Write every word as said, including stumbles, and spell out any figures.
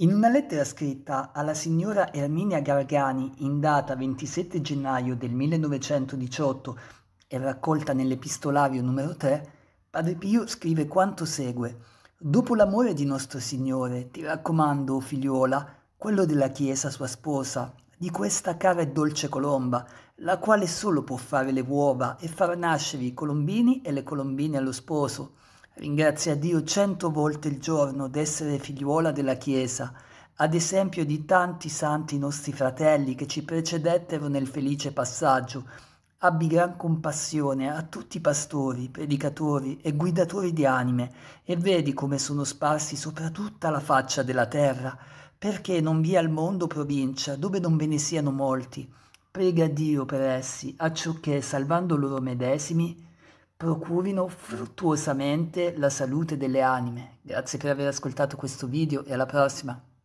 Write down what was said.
In una lettera scritta alla signora Erminia Gargani in data ventisette gennaio del millenovecentodiciotto e raccolta nell'epistolario numero tre, Padre Pio scrive quanto segue: «Dopo l'amore di nostro Signore, ti raccomando, o figliuola, quello della Chiesa sua sposa, di questa cara e dolce colomba, la quale solo può fare le uova e far nascere i colombini e le colombine allo sposo. Ringrazia Dio cento volte il giorno d'essere figliuola della Chiesa, ad esempio di tanti santi nostri fratelli che ci precedettero nel felice passaggio. Abbi gran compassione a tutti i pastori, predicatori e guidatori di anime, e vedi come sono sparsi sopra tutta la faccia della terra, perché non vi è al mondo provincia dove non ve ne siano molti. Prega Dio per essi, acciò che, salvando loro medesimi, procurino fruttuosamente la salute delle anime». Grazie per aver ascoltato questo video e alla prossima!